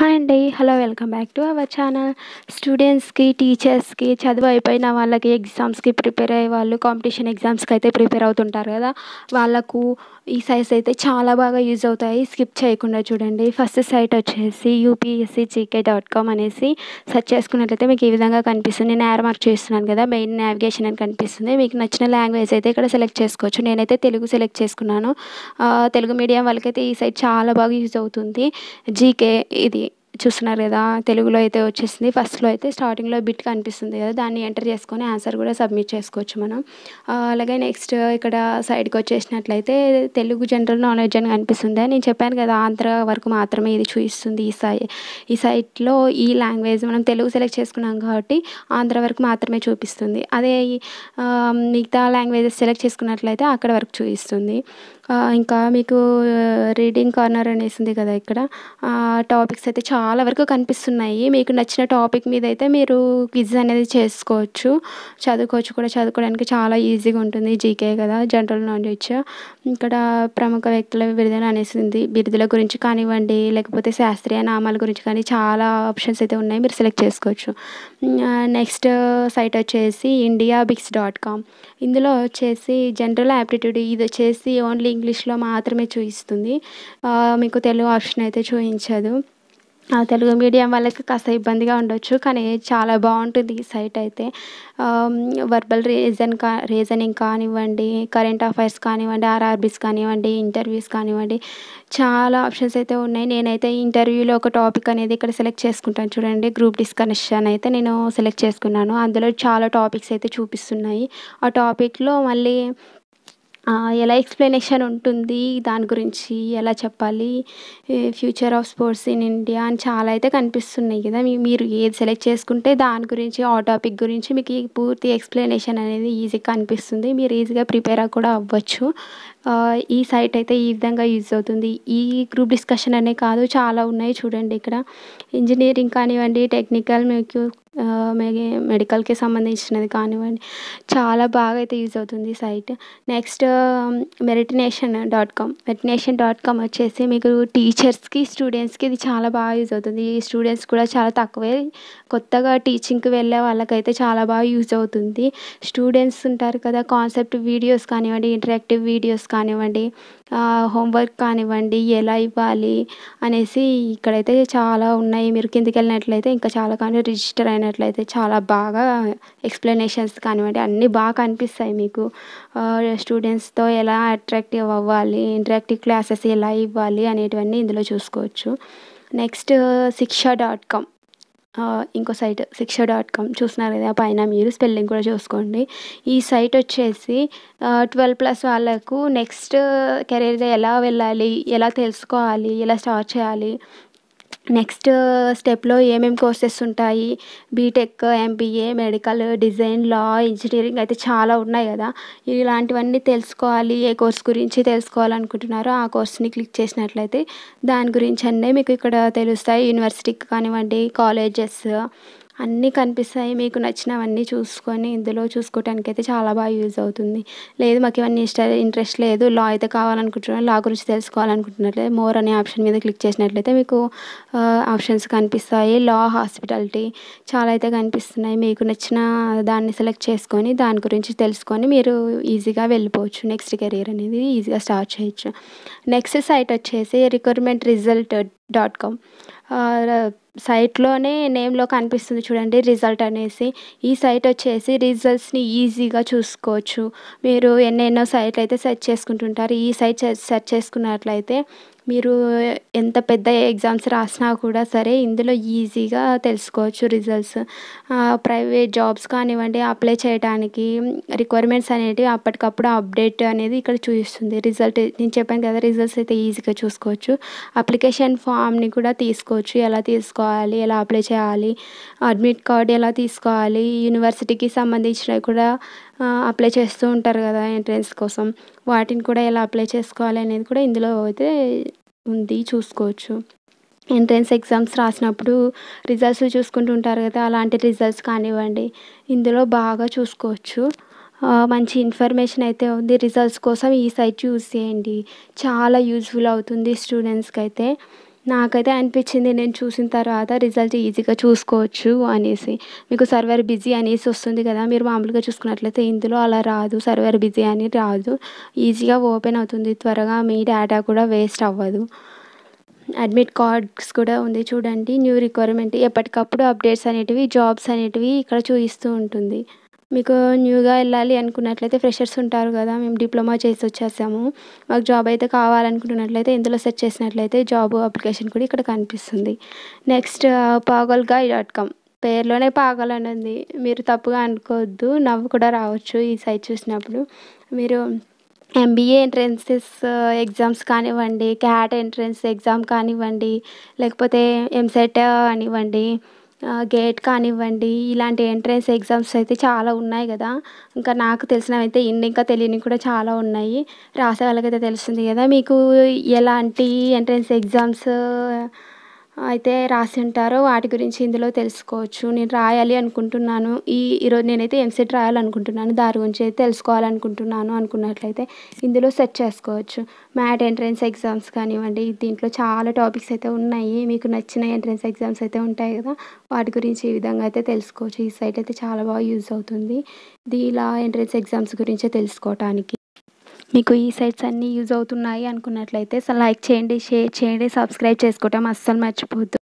Hi అండి, hello, welcome back to our channel. స్టూడెంట్స్కి, టీచర్స్కి, చదువు అయిపోయిన వాళ్ళకి, ఎగ్జామ్స్కి ప్రిపేర్ అయ్యే వాళ్ళు, కాంపిటీషన్ ఎగ్జామ్స్కి అయితే ప్రిపేర్ అవుతుంటారు కదా, వాళ్ళకు ఈ సైట్స్ అయితే చాలా బాగా యూజ్ అవుతాయి. స్కిప్ చేయకుండా చూడండి. ఫస్ట్ సైట్ వచ్చేసి upscjk.com అనేసి సెర్చ్ చేసుకున్నట్లయితే మీకు ఈ విధంగా కనిపిస్తుంది. నేను యారో మార్క్ చేస్తున్నాను కదా, మెయిన్ నావిగేషన్ అని కనిపిస్తుంది. మీకు నచ్చిన లాంగ్వేజ్ అయితే ఇక్కడ సెలెక్ట్ చేసుకోవచ్చు. నేనైతే తెలుగు సెలెక్ట్ చేసుకున్నాను. తెలుగు మీడియం వాళ్ళకైతే ఈ సైట్ చాలా బాగా యూజ్ అవుతుంది. జీకే ఇది చూస్తున్నారు కదా, తెలుగులో అయితే వచ్చేసింది. ఫస్ట్లో అయితే స్టార్టింగ్లో బిట్ కనిపిస్తుంది కదా, దాన్ని ఎంటర్ చేసుకొని ఆన్సర్ కూడా సబ్మిట్ చేసుకోవచ్చు మనం. అలాగే నెక్స్ట్ ఇక్కడ సైడ్కి వచ్చేసినట్లయితే తెలుగు జనరల్ నాలెడ్జ్ అని కనిపిస్తుంది. నేను చెప్పాను కదా, ఆంధ్ర వరకు మాత్రమే ఇది చూపిస్తుంది. ఈ సైట్లో ఈ లాంగ్వేజ్ మనం తెలుగు సెలెక్ట్ చేసుకున్నాం కాబట్టి ఆంధ్ర వరకు మాత్రమే చూపిస్తుంది. అదే మిగతా లాంగ్వేజెస్ సెలెక్ట్ చేసుకున్నట్లయితే అక్కడ వరకు చూపిస్తుంది. ఇంకా మీకు రీడింగ్ కార్నర్ అనేసింది కదా, ఇక్కడ టాపిక్స్ అయితే చాలా వరకు కనిపిస్తున్నాయి. మీకు నచ్చిన టాపిక్ మీద అయితే మీరు క్విజ్ అనేది చేసుకోవచ్చు, చదువుకోవచ్చు కూడా. చదువుకోవడానికి చాలా ఈజీగా ఉంటుంది. జీకే కదా, జనరల్ నాలెడ్జ్. ఇక్కడ ప్రముఖ వ్యక్తుల బిరుదులు అనేసింది, బిరుదుల గురించి కానివ్వండి, లేకపోతే శాస్త్రీయ నామాల గురించి కానీ చాలా ఆప్షన్స్ అయితే ఉన్నాయి, మీరు సెలెక్ట్ చేసుకోవచ్చు. నెక్స్ట్ సైట్ వచ్చేసి indiabix.com. ఇందులో వచ్చేసి జనరల్ యాప్టిట్యూడ్, ఇది వచ్చేసి ఓన్లీ ఇంగ్లీష్లో మాత్రమే చూపిస్తుంది. మీకు తెలుగు ఆప్షన్ అయితే చూపించదు. తెలుగు మీడియం వాళ్ళకి కాస్త ఇబ్బందిగా ఉండొచ్చు, కానీ చాలా బాగుంటుంది ఈ సైట్ అయితే. వర్బల్ రీజనింగ్ కానివ్వండి, కరెంట్ అఫైర్స్ కానివ్వండి, ఆర్ఆర్బీస్ కానివ్వండి, ఇంటర్వ్యూస్ కానివ్వండి, చాలా ఆప్షన్స్ అయితే ఉన్నాయి. నేనైతే ఇంటర్వ్యూలో ఒక టాపిక్ అనేది ఇక్కడ సెలెక్ట్ చేసుకుంటాను. చూడండి, గ్రూప్ డిస్కషన్ అయితే నేను సెలెక్ట్ చేసుకున్నాను. అందులో చాలా టాపిక్స్ అయితే చూపిస్తున్నాయి. ఆ టాపిక్లో మళ్ళీ ఎలా ఎక్స్ప్లెనేషన్ ఉంటుంది, దాని గురించి ఎలా చెప్పాలి, future of sports in India అని చాలా అయితే కనిపిస్తున్నాయి కదా. మీరు ఏది సెలెక్ట్ చేసుకుంటే దాని గురించి, ఆ టాపిక్ గురించి మీకు పూర్తి ఎక్స్ప్లెనేషన్ అనేది ఈజీగా కనిపిస్తుంది. మీరు ఈజీగా ప్రిపేర్ కూడా అవ్వచ్చు. ఈ సైట్ అయితే ఈ విధంగా యూజ్ అవుతుంది. ఈ గ్రూప్ డిస్కషన్ అనే కాదు, చాలా ఉన్నాయి. చూడండి, ఇక్కడ ఇంజనీరింగ్ కానివ్వండి, టెక్నికల్, మీకు మెడికల్కి సంబంధించినది కానివ్వండి, చాలా బాగా అయితే యూజ్ అవుతుంది ఈ సైట్. నెక్స్ట్ మెరిటినేషన్.com. మెరిటినేషన్.com వచ్చేసి మీకు టీచర్స్కి, స్టూడెంట్స్కి ఇది చాలా బాగా యూజ్ అవుతుంది. ఈ స్టూడెంట్స్ కూడా చాలా తక్కువే, కొత్తగా టీచింగ్కి వెళ్ళే వాళ్ళకైతే చాలా బాగా యూజ్ అవుతుంది. స్టూడెంట్స్ ఉంటారు కదా, కాన్సెప్ట్ వీడియోస్ కానివ్వండి, ఇంటరాక్టివ్ వీడియోస్ కానివ్వండి, హోంవర్క్ కానివ్వండి, ఎలా ఇవ్వాలి అనేసి ఇక్కడైతే చాలా ఉన్నాయి. మీరు కిందికి వెళ్ళినట్లయితే ఇంకా చాలా, కానీ రిజిస్టర్ అయినట్లయితే చాలా బాగా ఎక్స్ప్లెనేషన్స్ కానివ్వండి అన్నీ బాగా కనిపిస్తాయి మీకు. స్టూడెంట్స్తో ఎలా అట్రాక్టివ్ అవ్వాలి, ఇంటరాక్టివ్ క్లాసెస్ ఎలా ఇవ్వాలి అనేటివన్నీ ఇందులో చూసుకోవచ్చు. నెక్స్ట్ shiksha.com, ఇంకో సైట్ shiksha.com. చూస్తున్నారు కదా పైన, మీరు స్పెల్లింగ్ కూడా చూసుకోండి. ఈ సైట్ వచ్చేసి 12+ వాళ్ళకు నెక్స్ట్ కెరీర్గా ఎలా వెళ్ళాలి, ఎలా తెలుసుకోవాలి, ఎలా స్టార్ట్ చేయాలి, నెక్స్ట్ స్టెప్లో ఏమేమి కోర్సెస్ ఉంటాయి, BTech, MBA, medical, design, law, engineering అయితే చాలా ఉన్నాయి కదా. ఇలాంటివన్నీ తెలుసుకోవాలి, ఏ కోర్స్ గురించి తెలుసుకోవాలనుకుంటున్నారో ఆ కోర్స్ని క్లిక్ చేసినట్లయితే దాని గురించి అన్నీ మీకు ఇక్కడ తెలుస్తాయి. యూనివర్సిటీకి కానివ్వండి, కాలేజెస్ అన్నీ కనిపిస్తాయి. మీకు నచ్చినవన్నీ చూసుకొని ఇందులో చూసుకోవటానికి అయితే చాలా బాగా యూజ్ అవుతుంది. లేదు, మాకు ఇవన్నీ ఇంట్రెస్ట్ లేదు, లా అయితే కావాలనుకుంటున్నాను, లా గురించి తెలుసుకోవాలనుకుంటున్నట్లయితే మోర్ అనే ఆప్షన్ మీద క్లిక్ చేసినట్లయితే మీకు ఆప్షన్స్ కనిపిస్తాయి. లా, హాస్పిటాలిటీ చాలా అయితే కనిపిస్తున్నాయి. మీకు నచ్చిన దాన్ని సెలెక్ట్ చేసుకొని దాని గురించి తెలుసుకొని మీరు ఈజీగా వెళ్ళిపోవచ్చు. నెక్స్ట్ కెరీర్ అనేది ఈజీగా స్టార్ట్ చేయొచ్చు. నెక్స్ట్ సైట్ వచ్చేసి recruitmentresult.com. సైట్లోనే నేమ్లో కనిపిస్తుంది చూడండి, రిజల్ట్ అనేసి. ఈ సైట్ వచ్చేసి రిజల్ట్స్ని ఈజీగా చూసుకోవచ్చు. మీరు ఎన్నెన్నో సైట్లు అయితే సెర్చ్ చేసుకుంటుంటారు. ఈ సైట్ సెర్చ్ చేసుకున్నట్లయితే మీరు ఎంత పెద్ద ఎగ్జామ్స్ రాసినా కూడా సరే ఇందులో ఈజీగా తెలుసుకోవచ్చు రిజల్ట్స్. ప్రైవేట్ జాబ్స్ కానివ్వండి, అప్లై చేయడానికి రిక్వైర్మెంట్స్ అనేవి అప్పటికప్పుడు అప్డేట్ అనేది ఇక్కడ చూపిస్తుంది. రిజల్ట్ నేను చెప్పాను కదా, రిజల్ట్స్ అయితే ఈజీగా చూసుకోవచ్చు. అప్లికేషన్ ఫామ్ని కూడా తీసుకోవచ్చు, ఎలా తీసుకోవాలి, ఎలా అప్లై చేయాలి, అడ్మిట్ కార్డ్ ఎలా తీసుకోవాలి, యూనివర్సిటీకి సంబంధించినవి కూడా అప్లై చేస్తూ ఉంటారు కదా ఎంట్రన్స్ కోసం, వాటిని కూడా ఎలా అప్లై చేసుకోవాలి అనేది కూడా ఇందులో అయితే ఉంది, చూసుకోవచ్చు. ఎంట్రన్స్ ఎగ్జామ్స్ రాసినప్పుడు రిజల్ట్స్ చూసుకుంటూ ఉంటారు కదా, అలాంటి రిజల్ట్స్ కానివ్వండి ఇందులో బాగా చూసుకోవచ్చు. మంచి ఇన్ఫర్మేషన్ అయితే ఉంది. రిజల్ట్స్ కోసం ఈ సైట్ యూజ్ చేయండి, చాలా యూజ్ఫుల్ అవుతుంది స్టూడెంట్స్కి అయితే. నాకైతే అనిపిస్తుంది నేను చూసిన తర్వాత రిజల్ట్ ఈజీగా చూసుకోవచ్చు అనేసి. మీకు సర్వర్ బిజీ అనేసి వస్తుంది కదా, మీరు మామూలుగా చూసుకున్నట్లయితే ఇందులో అలా రాదు, సర్వర్ బిజీ అని రాదు, ఈజీగా ఓపెన్ అవుతుంది, త్వరగా మీ డేటా కూడా వేస్ట్ అవ్వదు. అడ్మిట్ కార్డ్స్ కూడా ఉంది చూడండి, న్యూ రిక్వైర్మెంట్ ఎప్పటికప్పుడు అప్డేట్స్ అనేటివి, జాబ్స్ అనేటివి ఇక్కడ చూపిస్తూ ఉంటుంది. మీకు న్యూగా వెళ్ళాలి అనుకున్నట్లయితే ఫ్రెషర్స్ ఉంటారు కదా, మేము డిప్లొమా చేసి వచ్చేసాము, మాకు జాబ్ అయితే కావాలనుకున్నట్లయితే ఇందులో సెర్చ్ చేసినట్లయితే జాబ్ అప్లికేషన్ కూడా ఇక్కడ కనిపిస్తుంది. నెక్స్ట్ pagalgai.com, పేరులోనే పాగల్ అని ఉంది, మీరు తప్పుగా అనుకోవద్దు, నవ్వు కూడా రావచ్చు ఈ సైట్ చూసినప్పుడు. మీరు ఎంబీఏ ఎంట్రన్సెస్ ఎగ్జామ్స్ కానివ్వండి, క్యాట్ ఎంట్రన్స్ ఎగ్జామ్ కానివ్వండి, లేకపోతే ఎంసెట్ కానివ్వండి, గేట్ కానివ్వండి, ఇలాంటి ఎంట్రన్స్ ఎగ్జామ్స్ అయితే చాలా ఉన్నాయి కదా. ఇంకా నాకు తెలిసినవైతే ఇన్ని, ఇంకా తెలియనివి కూడా చాలా ఉన్నాయి, రాసే వాళ్ళకైతే తెలుస్తుంది కదా. మీకు ఎలాంటి ఎంట్రన్స్ ఎగ్జామ్స్ అయితే రాసి ఉంటారో వాటి గురించి ఇందులో తెలుసుకోవచ్చు. నేను రాయాలి అనుకుంటున్నాను, ఈరోజు నేనైతే ఎంసెట్ రాయాలనుకుంటున్నాను, దాని గురించి అయితే తెలుసుకోవాలనుకుంటున్నాను అనుకున్నట్లయితే ఇందులో సెర్చ్ చేసుకోవచ్చు. మ్యాట్ ఎంట్రన్స్ ఎగ్జామ్స్ కానివ్వండి, దీంట్లో చాలా టాపిక్స్ అయితే ఉన్నాయి, మీకు నచ్చిన ఎంట్రన్స్ ఎగ్జామ్స్ అయితే ఉంటాయి కదా, వాటి గురించి ఈ విధంగా అయితే తెలుసుకోవచ్చు. ఈ సైట్ అయితే చాలా బాగా యూజ్ అవుతుంది ఇలా ఎంట్రన్స్ ఎగ్జామ్స్ గురించే తెలుసుకోవటానికి. మీకు ఈ సైట్స్ అన్నీ యూజ్ అవుతున్నాయి అనుకున్నట్లయితే లైక్ చేయండి, షేర్ చేయండి, సబ్స్క్రైబ్ చేసుకోవటం అస్సలు మర్చిపోవద్దు.